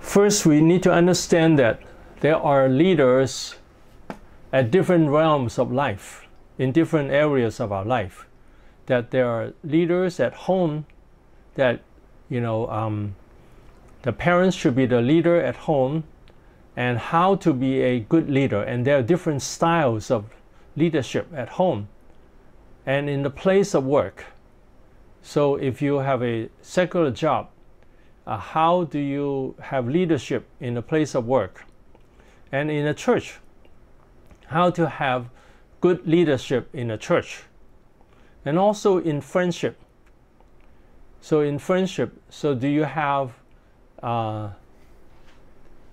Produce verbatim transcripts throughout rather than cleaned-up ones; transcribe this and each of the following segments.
First, we need to understand that there are leaders at different realms of life, in different areas of our life. That there are leaders at home, that, you know, um, the parents should be the leader at home, and how to be a good leader. And there are different styles of leadership at home and in the place of work. So if you have a secular job, uh, how do you have leadership in the place of work? And in a church, how to have good leadership in a church. And also in friendship. So in friendship, so do you have, uh,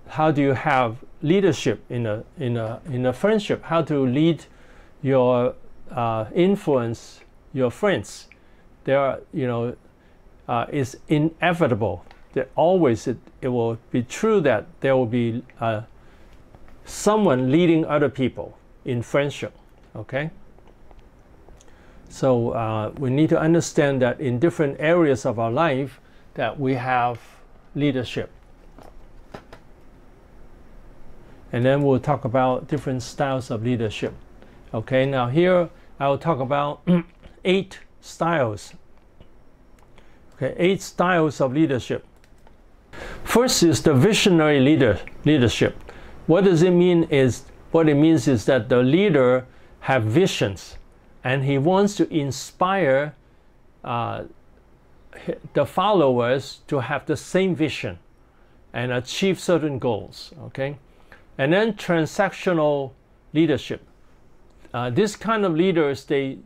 how do you have leadership in a, in a, in a friendship? How to lead your, uh, influence your friends? There are, you know, uh, it's inevitable that always it, it will be true that there will be uh, someone leading other people in friendship, okay? So uh, we need to understand that in different areas of our life that we have leadership. And then we'll talk about different styles of leadership. Okay, now here I'll talk about eight styles. Okay, eight styles of leadership. First is the visionary leader leadership. What does it mean is, what it means is that the leader have visions, and he wants to inspire uh, the followers to have the same vision and achieve certain goals, okay? And then transactional leadership. Uh, this kind of leaders, they,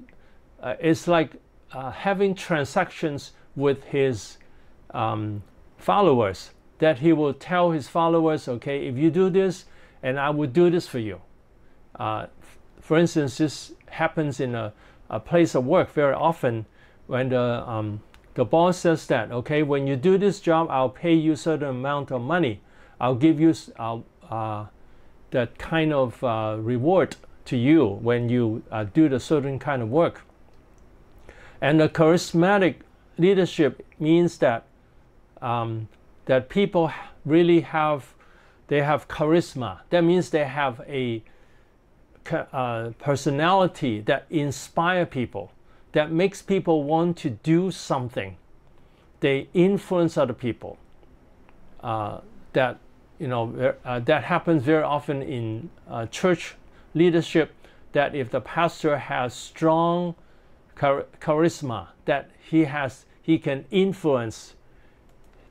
uh, it's like uh, having transactions with his um, followers, that he will tell his followers, okay, if you do this, and I will do this for you. Uh, for instance, this happens in a, a place of work very often when the, um, the boss says that, okay, when you do this job, I'll pay you a certain amount of money. I'll give you uh, uh, that kind of uh, reward to you when you uh, do the certain kind of work. And the charismatic leadership means that um, that people really have, they have charisma. That means they have a uh, personality that inspire people, that makes people want to do something. They influence other people. Uh, that, you know, uh, that happens very often in uh, church leadership, that if the pastor has strong char charisma, that he has, he can influence,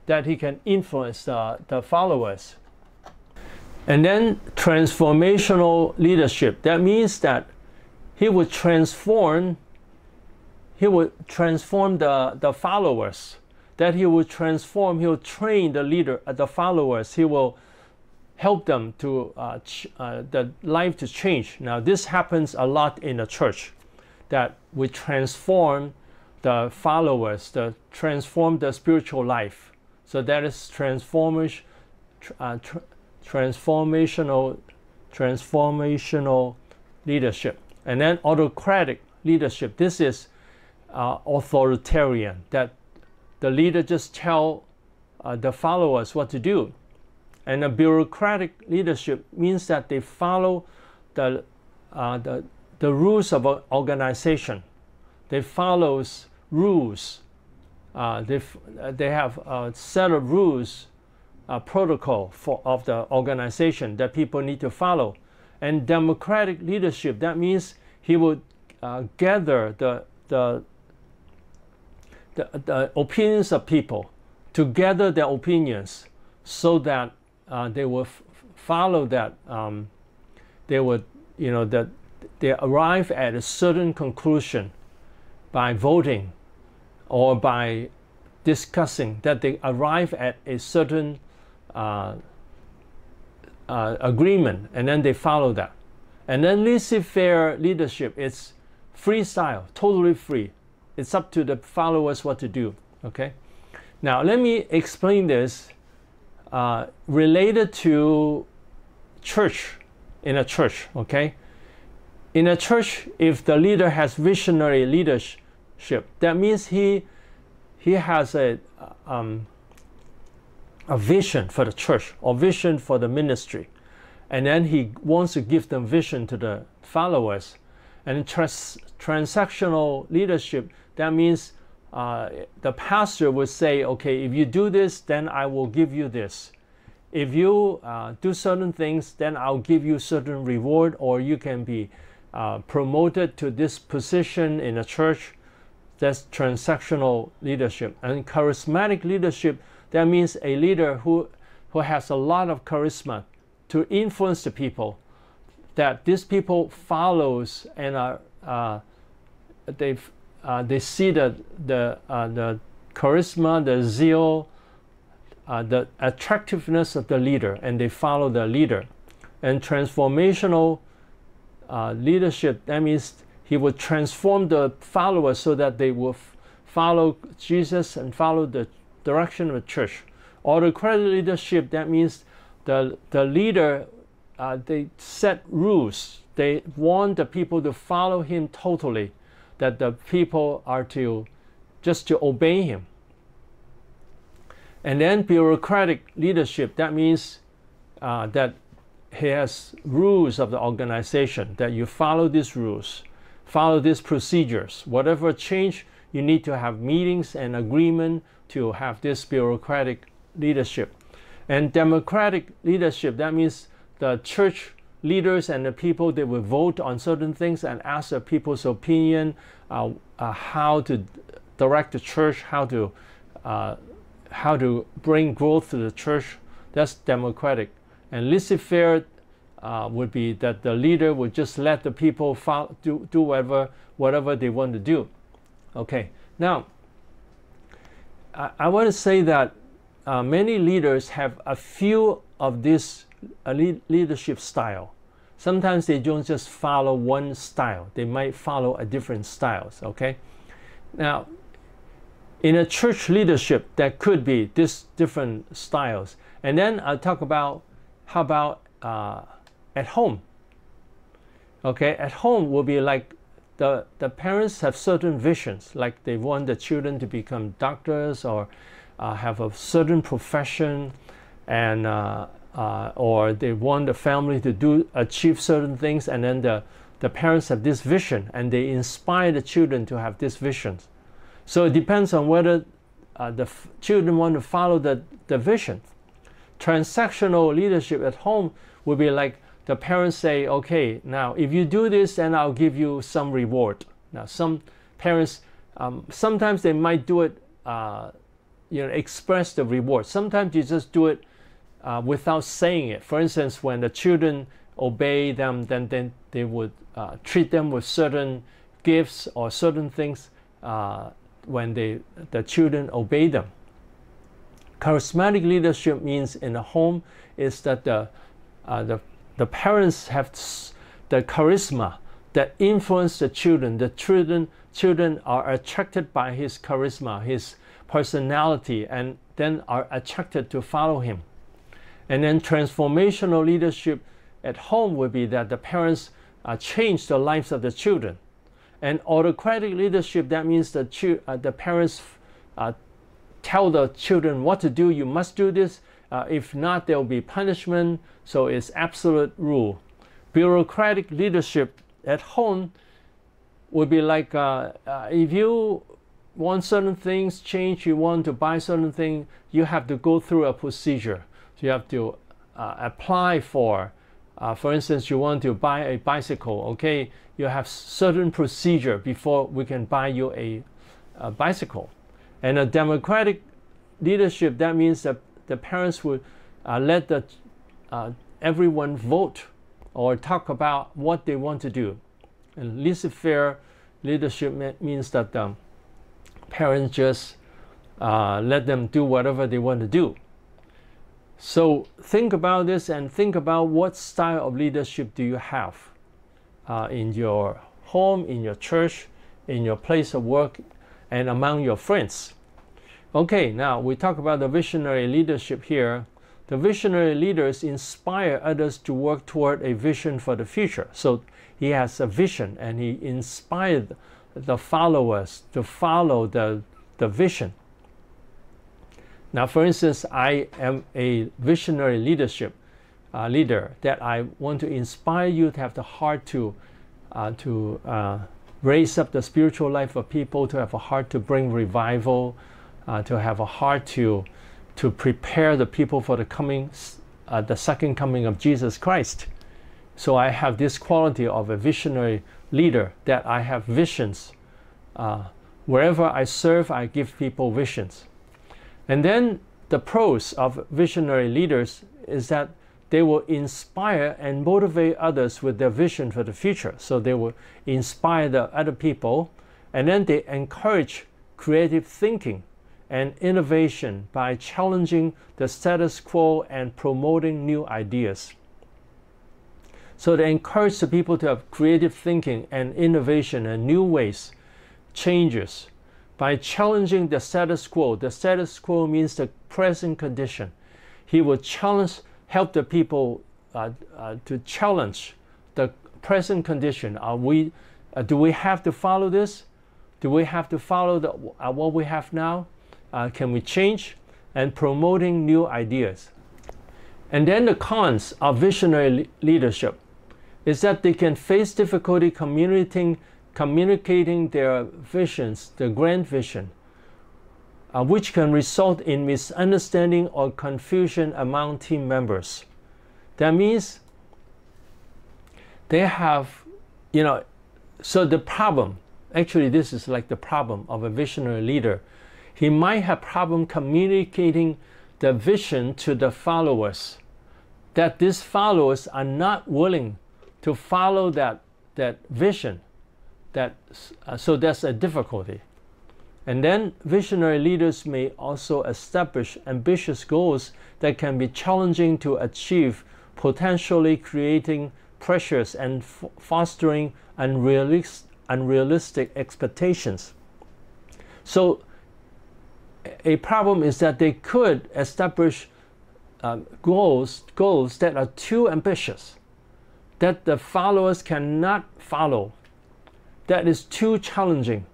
that he can influence uh, the followers. And then transformational leadership, that means that he would transform, he would transform the, the followers, that he will transform, he will train the leader, uh, the followers, he will help them to uh, ch uh, the life to change. Now this happens a lot in the church, that we transform the followers, the transform the spiritual life. So that is transformish, uh, tr transformational, transformational leadership. And then autocratic leadership. This is uh, authoritarian, that the leader just tell uh, the followers what to do. And a bureaucratic leadership means that they follow the, uh, the, the rules of an organization. They follow rules. Uh, they, they have a set of rules, a protocol for, of the organization that people need to follow. And democratic leadership, that means he will uh, gather the, the, the, the opinions of people, to gather their opinions so that Uh, they will f follow that, um, they would, you know, that they arrive at a certain conclusion by voting or by discussing, that they arrive at a certain uh, uh, agreement, and then they follow that. And then laissez-faire leadership, it's freestyle, totally free. It's up to the followers what to do, okay? Now, let me explain this. Uh, related to church, in a church, okay? In a church, if the leader has visionary leadership, that means he, he has a, um, a vision for the church or vision for the ministry, and then he wants to give them vision to the followers. And in trans transactional leadership, that means uh, the pastor will say, okay, if you do this, then I will give you this. If you uh, do certain things, then I'll give you certain reward, or you can be uh, promoted to this position in a church. That's transactional leadership. And charismatic leadership, that means a leader who, who has a lot of charisma to influence the people, that these people follows and are, uh, they've, uh, they see the, the, uh, the charisma, the zeal, uh, the attractiveness of the leader, and they follow the leader. And transformational uh, leadership, that means he will transform the followers so that they will follow Jesus and follow the direction of the church. Autocratic leadership, that means the, the leader, uh, they set rules. They want the people to follow him totally, that the people are to just to obey him. And then bureaucratic leadership, that means uh, that he has rules of the organization, that you follow these rules. Follow these procedures. Whatever change, you need to have meetings and agreement to have this bureaucratic leadership. And democratic leadership, that means the church leaders and the people, they will vote on certain things and ask the people's opinion, uh, uh, how to direct the church, how to, uh, how to bring growth to the church. That's democratic. And laissez-faire Uh, would be that the leader would just let the people follow, do, do whatever, whatever they want to do. Okay, now, I, I want to say that uh, many leaders have a few of this uh, lead leadership style. Sometimes they don't just follow one style, they might follow a different styles, okay? Now, in a church leadership, there could be these different styles. And then I'll talk about, how about uh, at home. Okay, at home will be like the, the parents have certain visions, like they want the children to become doctors or uh, have a certain profession, and uh, uh, or they want the family to do achieve certain things, and then the, the parents have this vision and they inspire the children to have these visions. So it depends on whether uh, the f children want to follow the, the vision. Transactional leadership at home would be like the parents say, okay, now if you do this, then I'll give you some reward. Now some parents, um, sometimes they might do it, uh, you know, express the reward. Sometimes you just do it uh, without saying it. For instance, when the children obey them, then, then they would uh, treat them with certain gifts or certain things uh, when they, the children obey them. Charismatic leadership means in the home is that the, uh, the, the parents have the charisma that influence the children. The children, children are attracted by his charisma, his personality, and then are attracted to follow him. And then transformational leadership at home would be that the parents uh, change the lives of the children. And autocratic leadership, that means the, uh, the parents uh, tell the children what to do. You must do this. Uh, if not, there will be punishment. So it's absolute rule. Bureaucratic leadership at home would be like uh, uh, if you want certain things change, you want to buy certain things, you have to go through a procedure. So you have to uh, apply for, uh, for instance, you want to buy a bicycle. Okay, you have certain procedure before we can buy you a, a bicycle. And a democratic leadership, that means that the parents would uh, let the, uh, everyone vote or talk about what they want to do. And laissez-faire leadership means that the parents just uh, let them do whatever they want to do. So think about this and think about what style of leadership do you have uh, in your home, in your church, in your place of work, and among your friends. Okay, now we talk about the visionary leadership here. The visionary leaders inspire others to work toward a vision for the future. So he has a vision and he inspired the followers to follow the, the vision. Now, for instance, I am a visionary leadership uh, leader that I want to inspire you to have the heart to uh, to uh, raise up the spiritual life of people, to have a heart to bring revival, uh, to have a heart to to prepare the people for the coming, uh, the second coming of Jesus Christ. So I have this quality of a visionary leader that I have visions. Uh, wherever I serve, I give people visions. And then the pros of visionary leaders is that they will inspire and motivate others with their vision for the future. So they will inspire the other people, and then they encourage creative thinking and innovation by challenging the status quo and promoting new ideas. So they encourage the people to have creative thinking and innovation and new ways, changes, by challenging the status quo. The status quo means the present condition. He will challenge, help the people uh, uh, to challenge the present condition. Are we, uh, do we have to follow this? Do we have to follow the, uh, what we have now? Uh, can we change? And promoting new ideas. And then the cons of visionary le leadership is that they can face difficulty communicating, communicating their visions, their grand vision, uh, which can result in misunderstanding or confusion among team members. That means they have, you know, so the problem, actually this is like the problem of a visionary leader. He might have problem communicating the vision to the followers, that these followers are not willing to follow that, that vision. That, uh, so that's a difficulty. And then visionary leaders may also establish ambitious goals that can be challenging to achieve, potentially creating pressures and f fostering unrealis unrealistic expectations. So a problem is that they could establish uh, goals, goals that are too ambitious, that the followers cannot follow, that is too challenging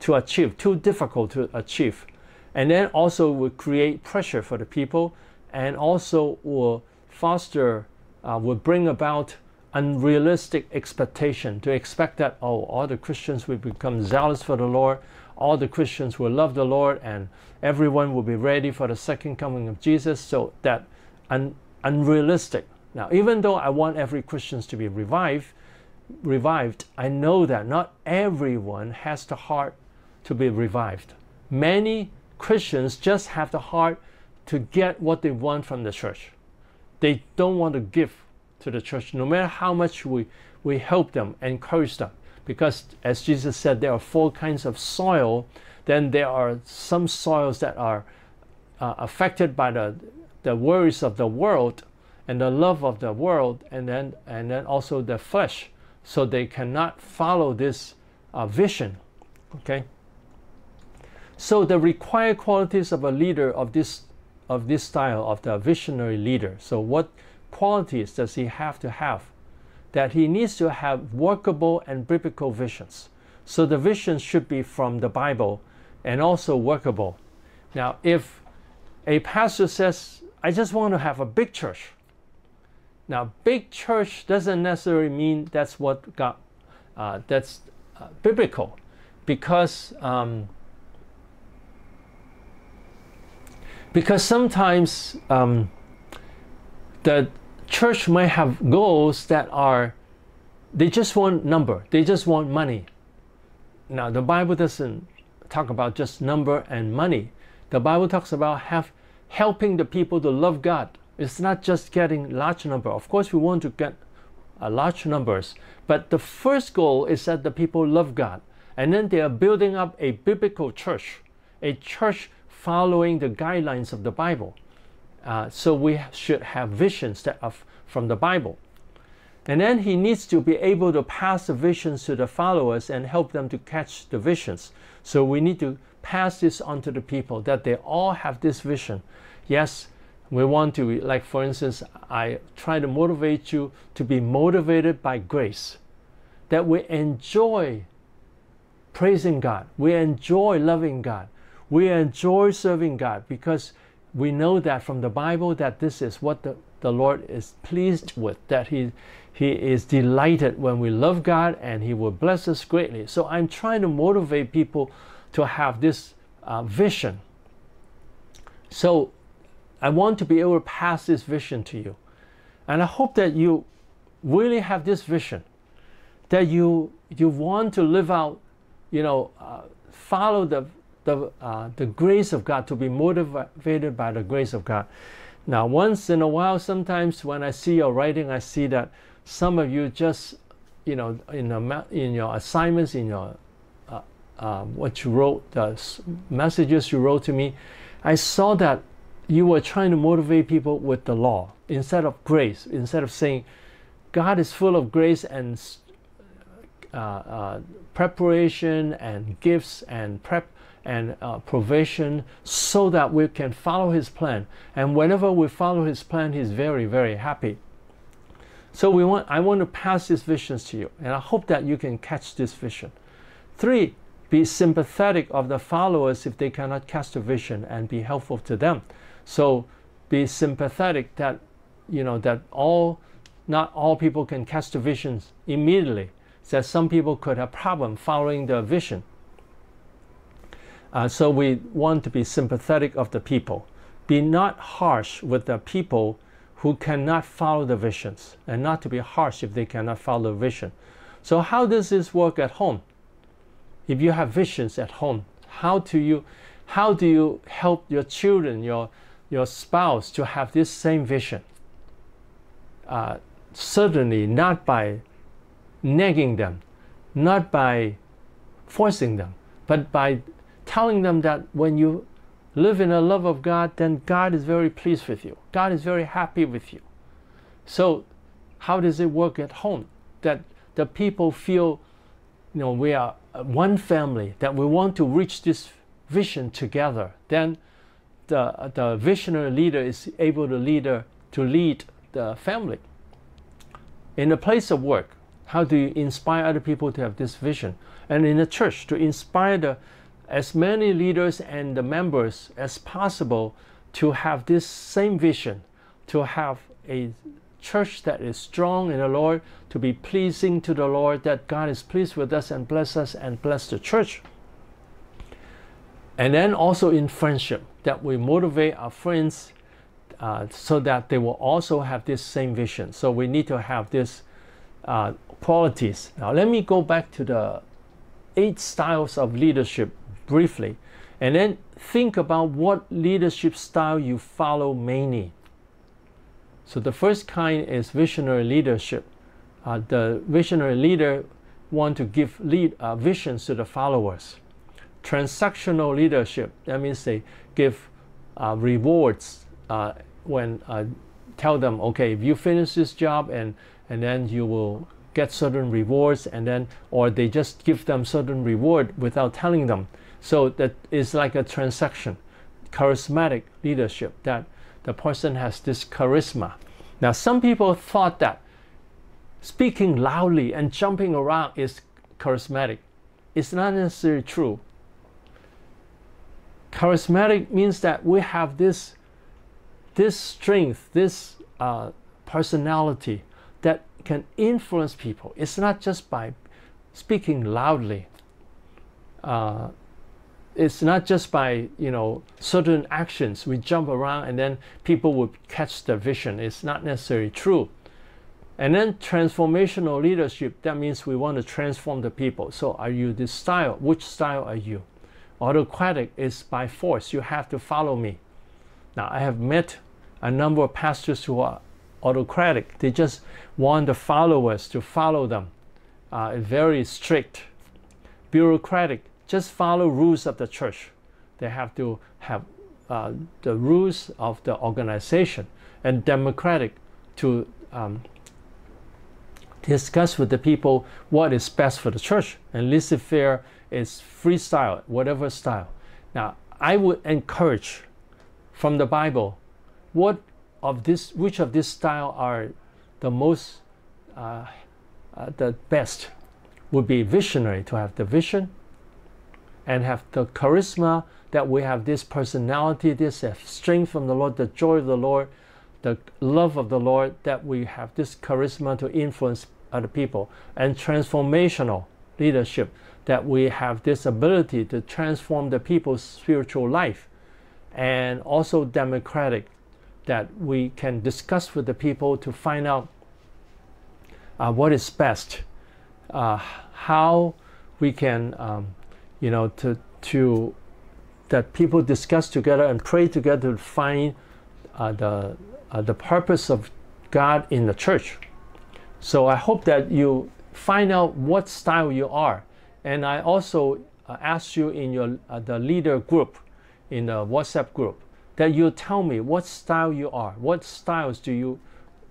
to achieve, too difficult to achieve. And then also will create pressure for the people, and also will foster, uh, will bring about unrealistic expectation, to expect that, oh, all the Christians will become zealous for the Lord, all the Christians will love the Lord, and everyone will be ready for the second coming of Jesus. So that un unrealistic. Now, even though I want every Christian to be revived, revived, I know that not everyone has the heart to be revived. Many Christians just have the heart to get what they want from the church. They don't want to give to the church, no matter how much we, we help them, encourage them. Because as Jesus said, there are four kinds of soil. Then there are some soils that are uh, affected by the, the worries of the world and the love of the world, and then, and then also the flesh. So they cannot follow this uh, vision, okay? So the required qualities of a leader of this, of this style, of the visionary leader. So what qualities does he have to have? That he needs to have workable and biblical visions. So the visions should be from the Bible and also workable. Now, if a pastor says, I just want to have a big church, now, big church doesn't necessarily mean that's what God, uh, that's uh, biblical, because um, because sometimes um, the church might have goals that are, they just want number, they just want money. Now, the Bible doesn't talk about just number and money. The Bible talks about have, helping the people to love God. It's not just getting large number. Of course, we want to get uh, large numbers, but the first goal is that the people love God, and then they are building up a biblical church, a church following the guidelines of the Bible. Uh, so we should have visions that are from the Bible. And then he needs to be able to pass the visions to the followers and help them to catch the visions. So we need to pass this on to the people, that they all have this vision. Yes, we want to, like for instance, I try to motivate you to be motivated by grace, that we enjoy praising God, we enjoy loving God, we enjoy serving God, because we know that from the Bible that this is what the, the Lord is pleased with, that he, he is delighted when we love God, and He will bless us greatly. So I'm trying to motivate people to have this uh, vision. So I want to be able to pass this vision to you. And I hope that you really have this vision, that you, you want to live out, you know, uh, follow the, the, uh, the grace of God, to be motivated by the grace of God. Now, once in a while, sometimes when I see your writing, I see that some of you just, you know, in, a, in your assignments, in your, uh, uh, what you wrote, the messages you wrote to me, I saw that you were trying to motivate people with the law instead of grace, instead of saying God is full of grace and uh, uh, preparation and gifts and prep and uh, provision, so that we can follow His plan. And whenever we follow His plan, He's very, very happy. So we want, I want to pass these visions to you, and I hope that you can catch this vision. Three, be sympathetic of the followers if they cannot catch the vision, and be helpful to them. So be sympathetic that, you know, that all, not all people can catch the visions immediately. That some people could have problem following the vision. Uh, so we want to be sympathetic of the people. Be not harsh with the people who cannot follow the visions, and not to be harsh if they cannot follow the vision. So how does this work at home? If you have visions at home, how do you, how do you help your children, your your spouse to have this same vision? Uh, certainly not by nagging them, not by forcing them, but by telling them that when you live in the love of God, then God is very pleased with you. God is very happy with you. So how does it work at home? That the people feel, you know, we are one family, that we want to reach this vision together. Then the, the visionary leader is able to lead her, to lead the family. In the place of work, how do you inspire other people to have this vision? And in the church, to inspire the, as many leaders and the members as possible to have this same vision, to have a church that is strong in the Lord, to be pleasing to the Lord, that God is pleased with us and bless us and bless the church. And then also in friendship, that we motivate our friends Uh, so that they will also have this same vision. So we need to have these uh, qualities. Now let me go back to the eight styles of leadership briefly, and then think about what leadership style you follow mainly. So the first kind is visionary leadership. Uh, the visionary leader want to give lead, uh, visions to the followers. Transactional leadership, that means they give uh, rewards. Uh, when uh, tell them, okay, if you finish this job, and and then you will get certain rewards, and then, or they just give them certain reward without telling them. So that is like a transaction. Charismatic leadership, that the person has this charisma. Now some people thought that speaking loudly and jumping around is charismatic. It's not necessarily true. Charismatic means that we have this this strength, this uh, personality that can influence people. It's not just by speaking loudly. Uh, it's not just by, you know, certain actions. We jump around and then people will catch the vision. It's not necessarily true. And then transformational leadership, that means we want to transform the people. So are you this style? Which style are you? Autocratic is by force. You have to follow me. Now I have met a number of pastors who are autocratic. They just want the followers to follow them. Uh, very strict. Bureaucratic, just follow rules of the church. They have to have uh, the rules of the organization. And democratic, to um, discuss with the people what is best for the church. And laissez-faire is freestyle, whatever style. Now I would encourage from the Bible, what of this, which of this style are the most, uh, uh, the best? Would be visionary, to have the vision, and have the charisma, that we have this personality, this strength from the Lord, the joy of the Lord, the love of the Lord, that we have this charisma to influence other people. And transformational leadership, that we have this ability to transform the people's spiritual life. And also democratic, that we can discuss with the people to find out uh, what is best, uh, how we can, um, you know, to, to that people discuss together and pray together to find uh, the, uh, the purpose of God in the church. So I hope that you find out what style you are. And I also uh, ask you in your, uh, the leader group, in the WhatsApp group, that you tell me what style you are, what styles do you,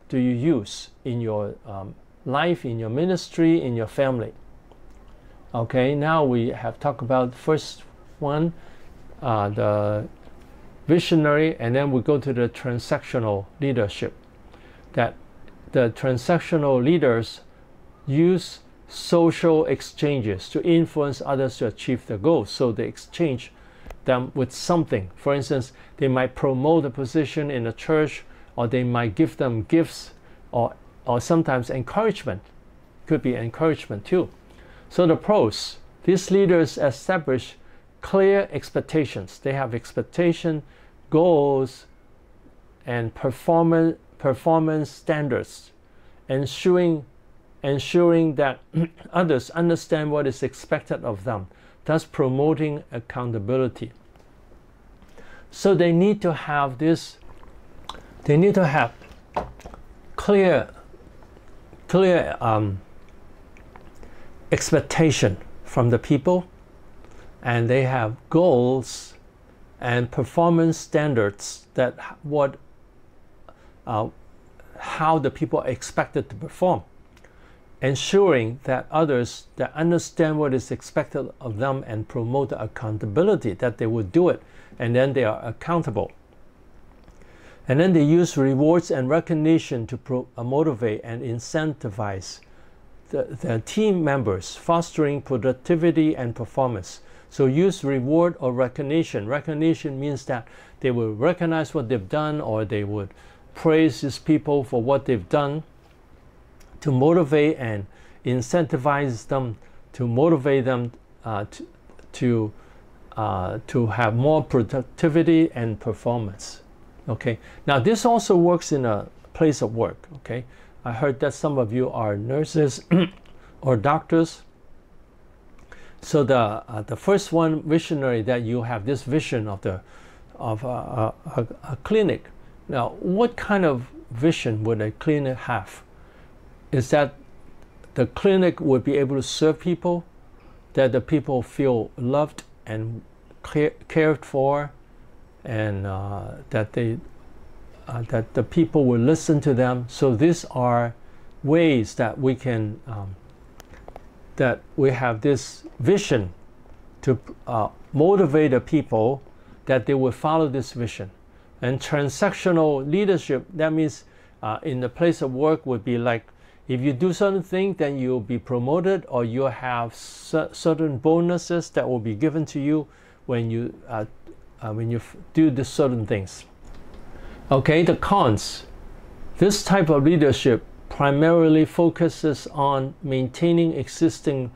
do you use in your um, life, in your ministry, in your family. Okay, now we have talked about the first one, uh, the visionary, and then we go to the transactional leadership, that the transactional leaders use social exchanges to influence others to achieve their goals. So they exchange them with something. For instance, they might promote a position in a church, or they might give them gifts, or, or sometimes encouragement. Could be encouragement too. So the pros, these leaders establish clear expectations. They have expectation, goals, and performance, performance standards, ensuring, ensuring that others understand what is expected of them, thus promoting accountability. So they need to have this, they need to have clear, clear um, expectation from the people, and they have goals and performance standards, that what, uh, how the people are expected to perform, ensuring that others that understand what is expected of them, and promote the accountability, that they will do it, and then they are accountable. And then they use rewards and recognition to pro uh, motivate and incentivize the, the team members, fostering productivity and performance. So use reward or recognition. Recognition means that they will recognize what they've done, or they would praise these people for what they've done, to motivate and incentivize them, to motivate them uh, to, to, uh, to have more productivity and performance. Okay, now this also works in a place of work. Okay, I heard that some of you are nurses or doctors. So the, uh, the first one, visionary, that you have this vision of, the, of a, a, a, a clinic. Now, what kind of vision would a clinic have? Is that the clinic would be able to serve people, that the people feel loved and care, cared for, and uh, that they uh, that the people will listen to them. So these are ways that we can um, that we have this vision to uh, motivate the people, that they will follow this vision. And transactional leadership, that means uh, in the place of work, would be like, if you do certain thing, then you'll be promoted, or you'll have certain bonuses that will be given to you when you uh, uh, when you f do the certain things. Okay, the cons. This type of leadership primarily focuses on maintaining existing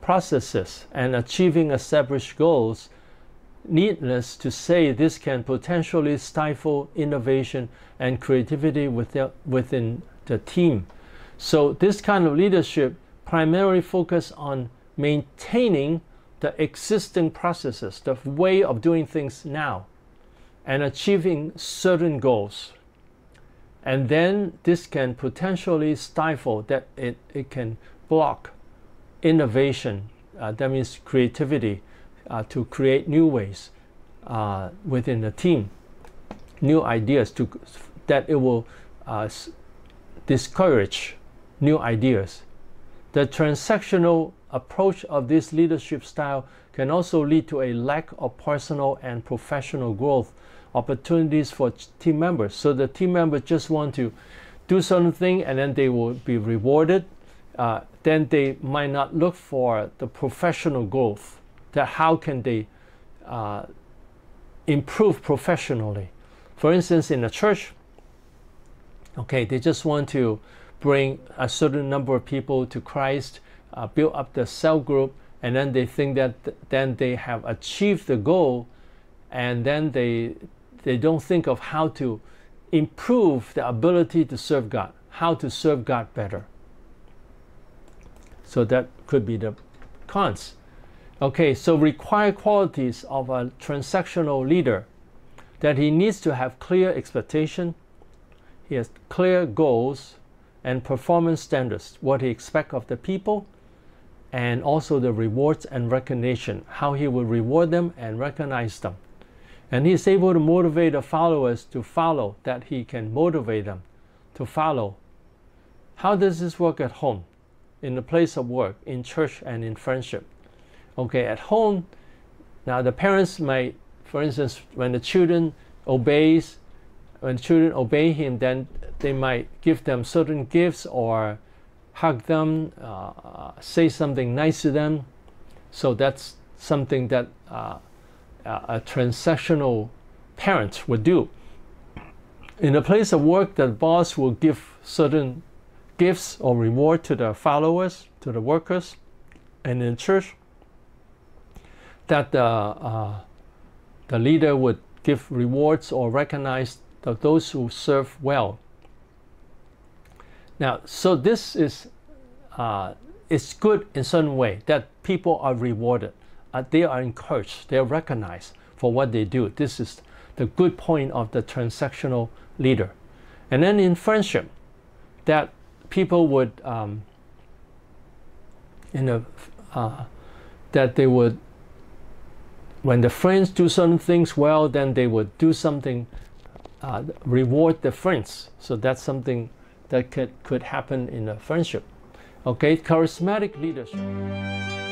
processes and achieving established goals. Needless to say, this can potentially stifle innovation and creativity within, within the team. So this kind of leadership primarily focuses on maintaining the existing processes, the way of doing things now, and achieving certain goals. And then this can potentially stifle, that it, it can block innovation, uh, that means creativity, uh, to create new ways uh, within the team, new ideas, to, that it will uh, discourage new ideas. The transactional approach of this leadership style can also lead to a lack of personal and professional growth opportunities for team members. So the team members just want to do something, and then they will be rewarded. Uh, then they might not look for the professional growth that how can they uh, improve professionally. For instance, in the church, okay, they just want to bring a certain number of people to Christ, uh, build up the cell group, and then they think that th then they have achieved the goal, and then they they don't think of how to improve the ability to serve God, how to serve God better. So that could be the cons. Okay, so required qualities of a transactional leader: that he needs to have clear expectation, he has clear goals and performance standards, what he expects of the people, and also the rewards and recognition, how he will reward them and recognize them. And he is able to motivate the followers to follow, that he can motivate them to follow. How does this work at home, in the place of work, in church, and in friendship? Okay, at home, now the parents might, for instance, when the children obeys, when children obey him, then they might give them certain gifts or hug them, uh, say something nice to them. So that's something that uh, a transactional parent would do. In a place of work, the boss will give certain gifts or reward to the followers, to the workers, and in church, that the uh, the leader would give rewards or recognize the, those who serve well. Now, so this is uh, it's good in certain way that people are rewarded, uh, they are encouraged, they are recognized for what they do. This is the good point of the transactional leader. And then in friendship, that people would, um, in a, uh, that they would, when the friends do certain things well, then they would do something, uh, reward the friends. So that's something that could, could happen in a friendship. Okay, charismatic leadership.